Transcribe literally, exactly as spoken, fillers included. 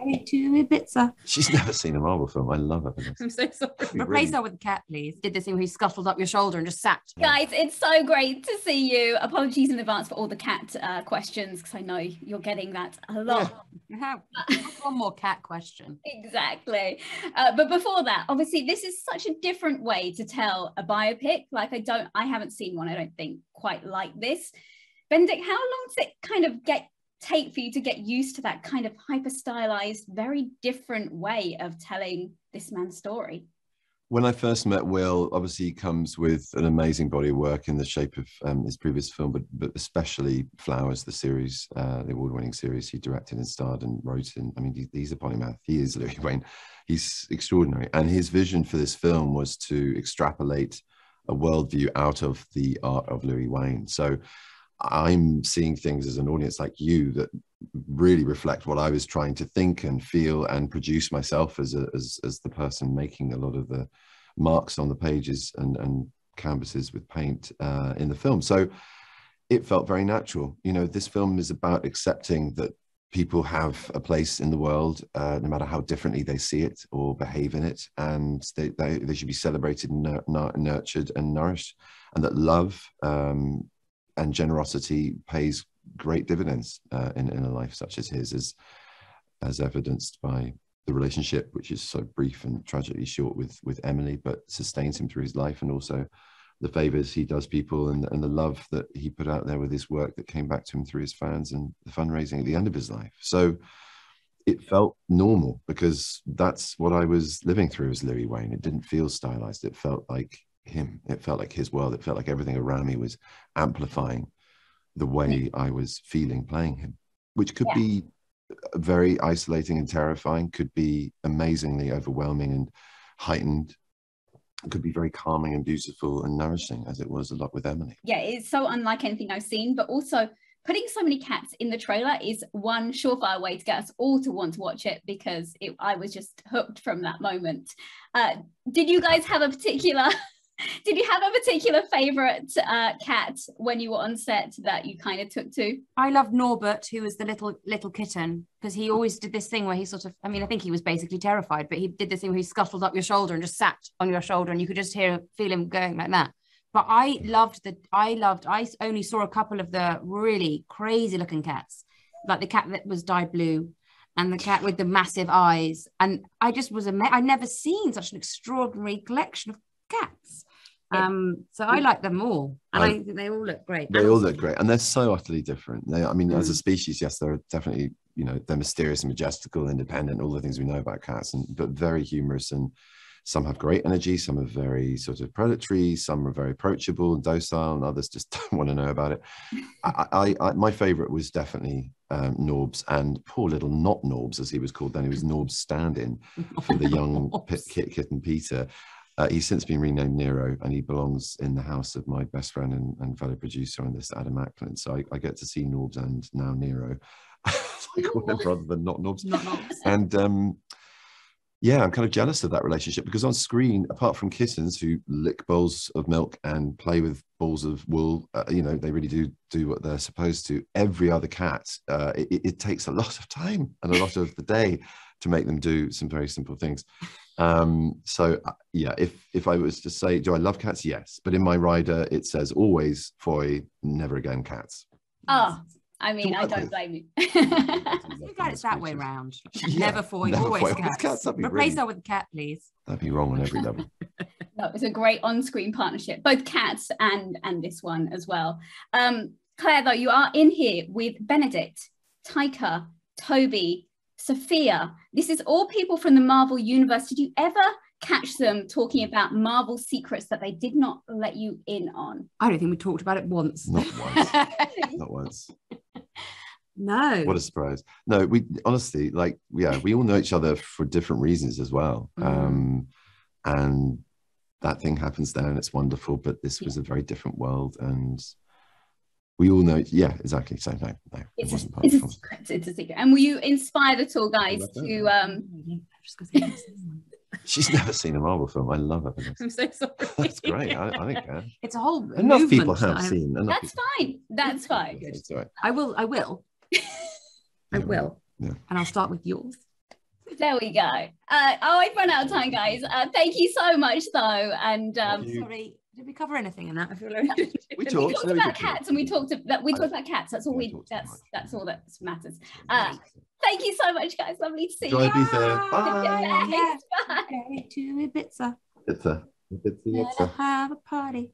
okay to Ibiza. She's never seen a Marvel film. I love it. I'm so sorry. Replace her with a cat, please. Did this thing where he scuffled up your shoulder and just sat. Yeah. Guys, it's so great to see you. Apologies in advance for all the cat uh, questions, because I know you're getting that a lot. Yeah. One more cat question. Exactly. Uh, but before that, obviously, this is such a different way to tell a biopic. Like, I don't, I haven't seen one, I don't think, quite like this. Benedict, how long does it kind of get take for you to get used to that kind of hyper-stylized, very different way of telling this man's story? When I first met Will, obviously he comes with an amazing body of work in the shape of um, his previous film, but, but especially Flowers, the series, uh, the award-winning series he directed and starred and wrote in. I mean, he, he's a polymath. He is Louis Wain. He's extraordinary. And his vision for this film was to extrapolate a worldview out of the art of Louis Wain. So I'm seeing things as an audience like you that really reflect what I was trying to think and feel and produce myself as a, as, as the person making a lot of the marks on the pages and, and canvases with paint uh, in the film. So it felt very natural. You know, this film is about accepting that people have a place in the world, uh, no matter how differently they see it or behave in it, and they, they, they should be celebrated and nurtured and nourished, and that love um, and generosity pays great dividends uh, in, in a life such as his, as, as evidenced by the relationship, which is so brief and tragically short with, with Emily, but sustains him through his life, and also the favors he does people and, and the love that he put out there with his work that came back to him through his fans and the fundraising at the end of his life. So it felt normal because that's what I was living through as Louis Wain. It didn't feel stylized. It felt like him. It felt like his world. It felt like everything around me was amplifying the way I was feeling playing him, which could yeah. be very isolating and terrifying, could be amazingly overwhelming and heightened, could be very calming and beautiful and nourishing, as it was a lot with Emily. Yeah, it's so unlike anything I've seen, but also putting so many cats in the trailer is one surefire way to get us all to want to watch it, because it, I was just hooked from that moment. Uh, did you guys have a particular... Did you have a particular favourite uh, cat when you were on set that you kind of took to? I loved Norbert, who was the little little kitten, because he always did this thing where he sort of, I mean, I think he was basically terrified, but he did this thing where he scuffled up your shoulder and just sat on your shoulder, and you could just hear, feel him going like that. But I loved the, I loved, I only saw a couple of the really crazy looking cats, like the cat that was dyed blue and the cat with the massive eyes. And I just was amazed. I'd never seen such an extraordinary collection of cats. Um, so I like them all, and I, I think they all look great. They all look great, and they're so utterly different. They, I mean, mm. as a species, yes, they're definitely, you know, they're mysterious and majestical, independent, all the things we know about cats, and but very humorous, and some have great energy, some are very sort of predatory, some are very approachable and docile, and others just don't want to know about it. I, I, I, my favourite was definitely um, Norbs, and poor little Not Norbs, as he was called then. He was Norbs' stand-in for the young pit, kit, kitten Peter. Uh, he's since been renamed Nero, and he belongs in the house of my best friend and, and fellow producer on this, Adam Ackland. So I, I get to see Norbs and now Nero, like, rather than Not Norbs. Not Norbs. And um, yeah, I'm kind of jealous of that relationship, because on screen, apart from kittens who lick bowls of milk and play with balls of wool, uh, you know, they really do do what they're supposed to. Every other cat, uh, it, it takes a lot of time and a lot of the day to make them do some very simple things. Um, so uh, yeah, if if I was to say, do I love cats? Yes, but in my rider it says always Foy, never again cats. Oh, I mean, I don't blame you. I'm glad it's that way round. Yeah, never Foy, never always Foy, cats. cats Replace that with a cat, please. That'd be wrong on every level. No, it's a great on-screen partnership, both cats and and this one as well. Um, Claire, though, you are in here with Benedict, Tyker, Toby, Sophia. This is all people from the Marvel universe. Did you ever catch them talking about Marvel secrets that they did not let you in on? I don't think we talked about it once. Not once. Not once. No. What a surprise. No, we honestly, like, yeah, we all know each other for different reasons as well. Mm. Um, and that thing happens there, and it's wonderful, but this yeah. was a very different world, and we all know, yeah, exactly. So no, no, it's, it wasn't part it's, of the secret, it's a secret. And were you inspired at all, guys, to? Um... She's never seen a Marvel film. I love it. I'm so sorry. That's great. I, I don't care. It's a whole enough people have I'm... seen. Enough That's people... fine. That's fine. It's all right. I will. I will. I will. Yeah. And I'll start with yours. There we go. Uh, oh, I've run out of time, guys. Uh, thank you so much, though. And um, sorry, did we cover anything in that? I feel like we talked, we talked about cats, and we talked about, we talked about cats. That's all we. That's that's all that matters. Uh, thank you so much, guys. Lovely to see you. Enjoy Ibiza. Bye. Yes. Bye. Okay, to Ibiza. Ibiza. Ibiza. Have a party.